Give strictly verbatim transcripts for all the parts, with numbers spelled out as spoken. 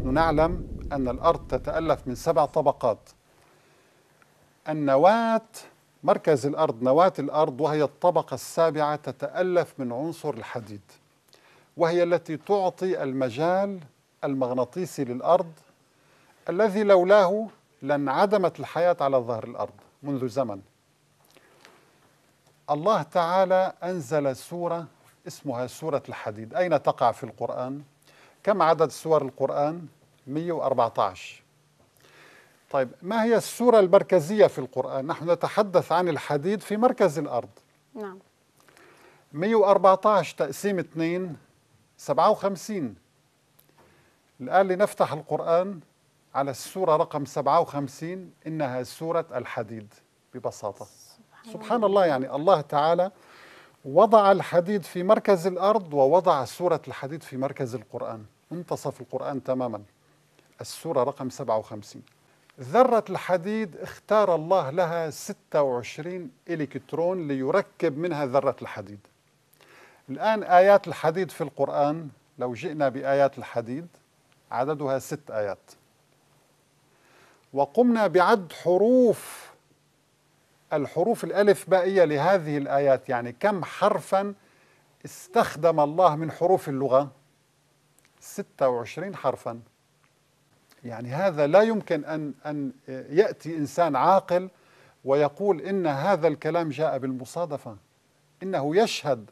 نحن نعلم أن الأرض تتألف من سبع طبقات. النواة، مركز الأرض، نواة الأرض وهي الطبقة السابعة تتألف من عنصر الحديد، وهي التي تعطي المجال المغناطيسي للأرض الذي لولاه لانعدمت الحياة على ظهر الأرض منذ زمن. الله تعالى أنزل سورة اسمها سورة الحديد. أين تقع في القرآن؟ كم عدد سور القرآن؟ مئة وأربعة عشر. طيب، ما هي السورة المركزية في القرآن؟ نحن نتحدث عن الحديد في مركز الأرض. نعم. مئة وأربعة عشر تقسيم اثنين سبعة وخمسين. الآن لنفتح القرآن على السورة رقم سبعة وخمسين، إنها سورة الحديد ببساطة. سبحان, سبحان الله. يعني الله تعالى وضع الحديد في مركز الأرض ووضع سورة الحديد في مركز القرآن، منتصف القرآن تماما، السورة رقم سبعة وخمسين. ذرة الحديد اختار الله لها ستة وعشرين إلكترون ليركب منها ذرة الحديد. الآن آيات الحديد في القرآن، لو جئنا بآيات الحديد عددها ست آيات، وقمنا بعد حروف الحروف الألفبائية لهذه الآيات، يعني كم حرفا استخدم الله من حروف اللغة؟ ستة وعشرين حرفا. يعني هذا لا يمكن أن أن يأتي إنسان عاقل ويقول إن هذا الكلام جاء بالمصادفة، إنه يشهد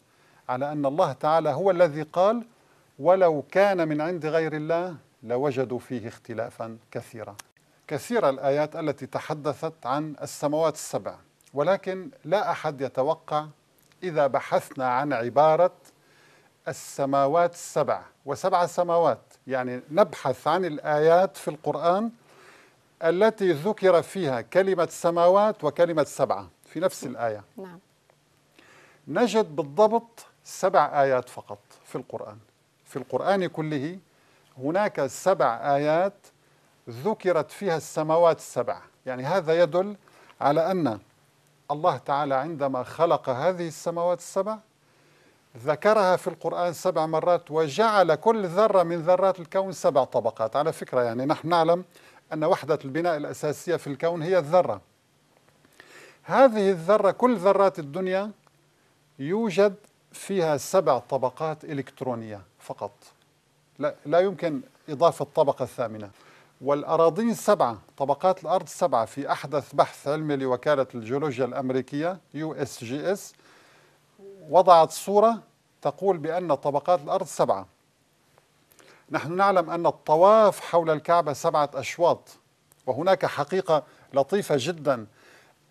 على أن الله تعالى هو الذي قال ولو كان من عند غير الله لوجدوا فيه اختلافا كثيرا. كثيرة الآيات التي تحدثت عن السماوات السبع، ولكن لا أحد يتوقع إذا بحثنا عن عبارة السماوات السبع وسبع سماوات، يعني نبحث عن الآيات في القرآن التي ذكر فيها كلمة سماوات وكلمة سبعة في نفس الآية. نعم. نجد بالضبط سبع آيات فقط في القرآن، في القرآن كله هناك سبع آيات ذكرت فيها السماوات السبع. يعني هذا يدل على أن الله تعالى عندما خلق هذه السماوات السبع ذكرها في القرآن سبع مرات، وجعل كل ذرة من ذرات الكون سبع طبقات. على فكرة يعني نحن نعلم أن وحدة البناء الأساسية في الكون هي الذرة. هذه الذرة، كل ذرات الدنيا يوجد فيها سبع طبقات إلكترونية فقط، لا, لا يمكن إضافة طبقة ثامنة. والأراضين سبعة، طبقات الأرض سبعة. في أحدث بحث علمي لوكالة الجيولوجيا الأمريكية يو إس جي إس وضعت صورة تقول بأن طبقات الأرض سبعة. نحن نعلم أن الطواف حول الكعبة سبعة أشواط، وهناك حقيقة لطيفة جدا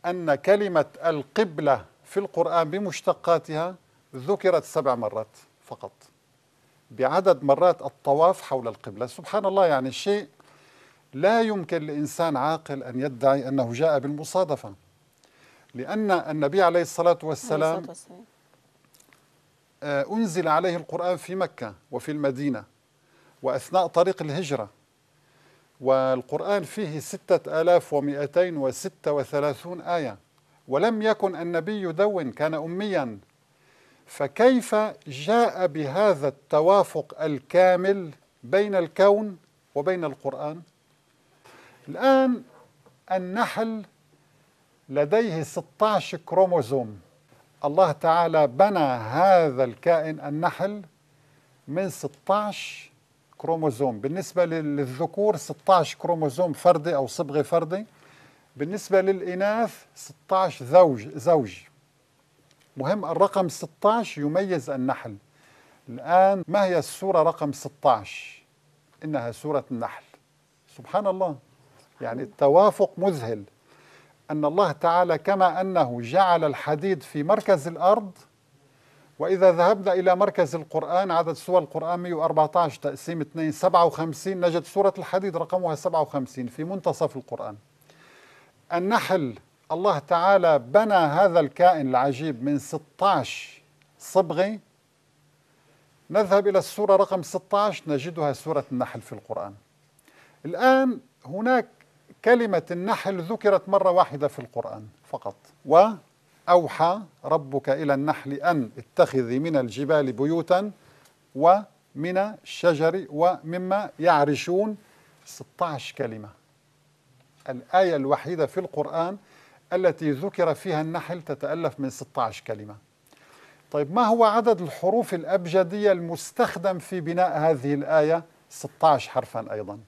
أن كلمة القبلة في القرآن بمشتقاتها ذكرت سبع مرات فقط، بعدد مرات الطواف حول القبلة. سبحان الله، يعني شيء لا يمكن لإنسان عاقل أن يدعي أنه جاء بالمصادفة، لأن النبي عليه الصلاة والسلام أنزل عليه القرآن في مكة وفي المدينة وأثناء طريق الهجرة، والقرآن فيه ستة آلاف ومئتين وستة وثلاثون آية، ولم يكن النبي يدون، كان أميا، فكيف جاء بهذا التوافق الكامل بين الكون وبين القرآن؟ الآن النحل لديه ستة عشر كروموزوم. الله تعالى بنى هذا الكائن النحل من ستة عشر كروموزوم. بالنسبة للذكور ستة عشر كروموزوم فردي أو صبغة فردي، بالنسبة للإناث ستة عشر زوج زوج. مهم الرقم ستة عشر يميز النحل. الآن ما هي السورة رقم ستة عشر؟ إنها سورة النحل. سبحان الله، يعني التوافق مذهل، أن الله تعالى كما أنه جعل الحديد في مركز الأرض، وإذا ذهبنا إلى مركز القرآن عدد سور القرآن مئة وأربعة عشر تقسيم اثنين سبعة وخمسين، نجد سورة الحديد رقمها سبعة وخمسين في منتصف القرآن. النحل الله تعالى بنى هذا الكائن العجيب من ستة عشر صبغة. نذهب إلى السورة رقم ستة عشر نجدها سورة النحل في القرآن. الآن هناك كلمة النحل ذكرت مرة واحدة في القرآن فقط، وأوحى ربك إلى النحل أن اتخذي من الجبال بيوتا ومن الشجر ومما يعرشون ستة عشر كلمة. الآية الوحيدة في القرآن التي ذكر فيها النحل تتألف من ستة عشر كلمة. طيب ما هو عدد الحروف الأبجدية المستخدم في بناء هذه الآية؟ ستة عشر حرفا أيضا،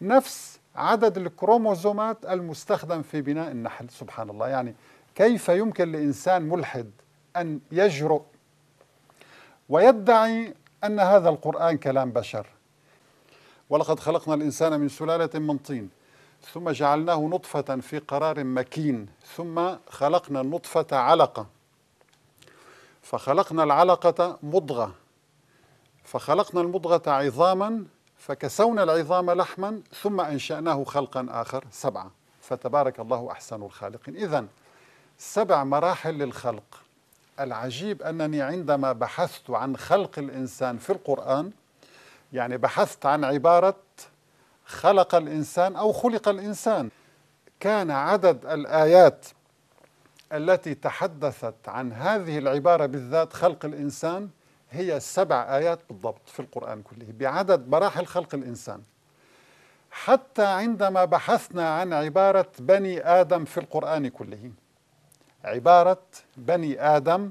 نفس عدد الكروموزومات المستخدم في بناء النحل. سبحان الله، يعني كيف يمكن لإنسان ملحد أن يجرؤ ويدعي أن هذا القرآن كلام بشر؟ ولقد خلقنا الإنسان من سلالة من طين ثم جعلناه نطفة في قرار مكين ثم خلقنا النطفة علقة فخلقنا العلقة مضغة فخلقنا المضغة عظاما فكسونا العظام لحما ثم أنشأناه خلقا آخر سبعة فتبارك الله أحسن الخالقين. إذن سبع مراحل للخلق. العجيب أنني عندما بحثت عن خلق الإنسان في القرآن، يعني بحثت عن عبارة خلق الإنسان أو خلق الإنسان، كان عدد الآيات التي تحدثت عن هذه العبارة بالذات خلق الإنسان هي سبع آيات بالضبط في القرآن كله بعدد مراحل خلق الإنسان. حتى عندما بحثنا عن عبارة بني آدم في القرآن كله، عبارة بني آدم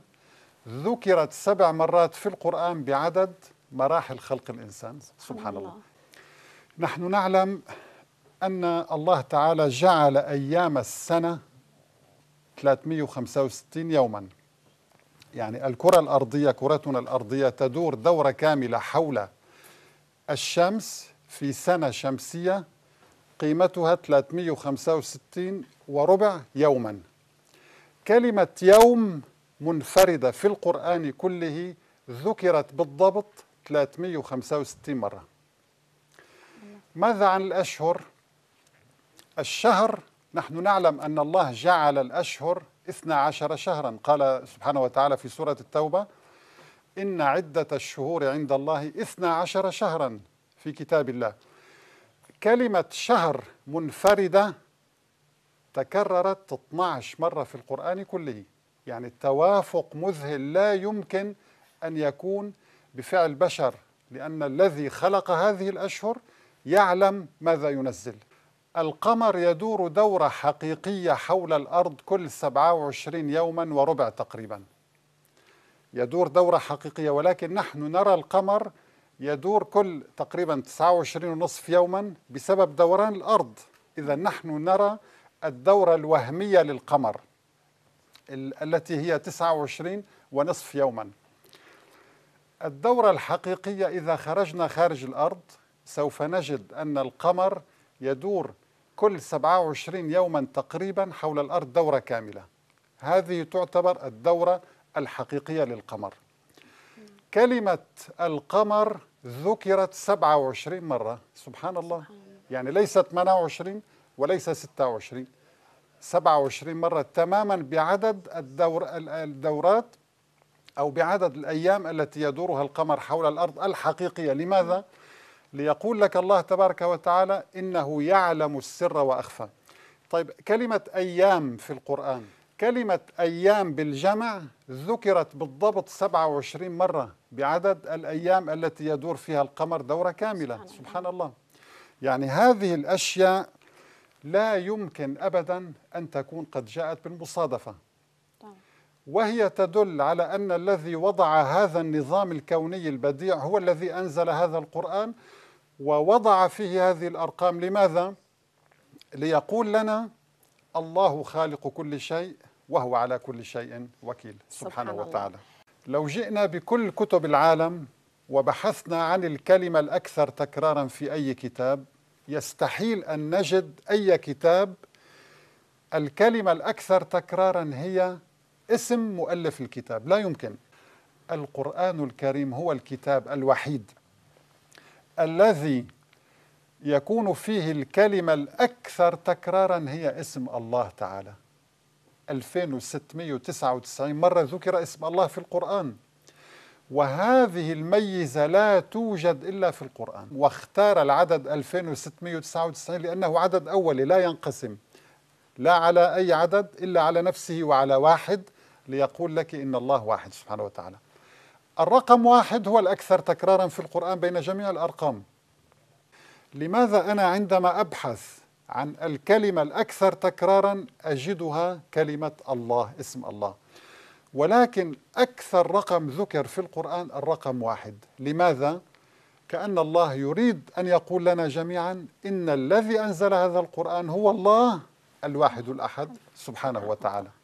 ذكرت سبع مرات في القرآن بعدد مراحل خلق الإنسان. سبحان الله. نحن نعلم أن الله تعالى جعل أيام السنة ثلاثمئة وخمسة وستين يوما، يعني الكرة الأرضية كرتنا الأرضية تدور دورة كاملة حول الشمس في سنة شمسية قيمتها ثلاثمئة وخمسة وستين وربع يوما. كلمة يوم منفردة في القرآن كله ذكرت بالضبط ثلاثمئة وخمسة وستين مرة. ماذا عن الأشهر؟ الشهر نحن نعلم أن الله جعل الأشهر اثنا عشر شهرا، قال سبحانه وتعالى في سورة التوبة إن عدة الشهور عند الله اثنا عشر شهرا في كتاب الله. كلمة شهر منفردة تكررت اثنا عشر مرة في القرآن كله، يعني التوافق مذهل لا يمكن أن يكون بفعل بشر، لأن الذي خلق هذه الأشهر يعلم ماذا ينزل. القمر يدور دورة حقيقية حول الأرض كل سبعة وعشرين يوما وربع تقريبا، يدور دورة حقيقية، ولكن نحن نرى القمر يدور كل تقريبا تسعة وعشرين ونصف يوما بسبب دوران الأرض. إذا نحن نرى الدورة الوهمية للقمر التي هي تسعة وعشرين ونصف يوما. الدورة الحقيقية إذا خرجنا خارج الأرض سوف نجد أن القمر يدور كل سبعة وعشرين يوما تقريبا حول الأرض دورة كاملة. هذه تعتبر الدورة الحقيقية للقمر. كلمة القمر ذكرت سبعة وعشرين مرة. سبحان الله، يعني ليست ثمانية وعشرين وليس ستة وعشرين، سبعة وعشرين مرة تماما بعدد الدور الدورات أو بعدد الأيام التي يدورها القمر حول الأرض الحقيقية. لماذا؟ ليقول لك الله تبارك وتعالى إنه يعلم السر وأخفى. طيب كلمة أيام في القرآن، كلمة أيام بالجمع ذكرت بالضبط سبعة وعشرين مرة بعدد الأيام التي يدور فيها القمر دورة كاملة. سبحان, سبحان الله. الله، يعني هذه الأشياء لا يمكن أبدا أن تكون قد جاءت بالمصادفة، وهي تدل على أن الذي وضع هذا النظام الكوني البديع هو الذي أنزل هذا القرآن ووضع فيه هذه الأرقام. لماذا؟ ليقول لنا الله خالق كل شيء وهو على كل شيء وكيل. سبحانه وتعالى. لو جئنا بكل كتب العالم وبحثنا عن الكلمة الأكثر تكرارا في أي كتاب، يستحيل أن نجد أي كتاب الكلمة الأكثر تكرارا هي اسم مؤلف الكتاب، لا يمكن. القرآن الكريم هو الكتاب الوحيد الذي يكون فيه الكلمة الأكثر تكرارا هي اسم الله تعالى. ألفين وستمئة وتسعة وتسعين مرة ذكر اسم الله في القرآن، وهذه الميزة لا توجد إلا في القرآن. واختار العدد ألفين وستمئة وتسعة وتسعين لأنه عدد أولي لا ينقسم لا على أي عدد إلا على نفسه وعلى واحد، ليقول لك إن الله واحد سبحانه وتعالى. الرقم واحد هو الأكثر تكرارا في القرآن بين جميع الأرقام. لماذا أنا عندما أبحث عن الكلمة الأكثر تكرارا أجدها كلمة الله، اسم الله، ولكن أكثر رقم ذكر في القرآن الرقم واحد. لماذا؟ كأن الله يريد أن يقول لنا جميعا إن الذي أنزل هذا القرآن هو الله الواحد الأحد سبحانه وتعالى.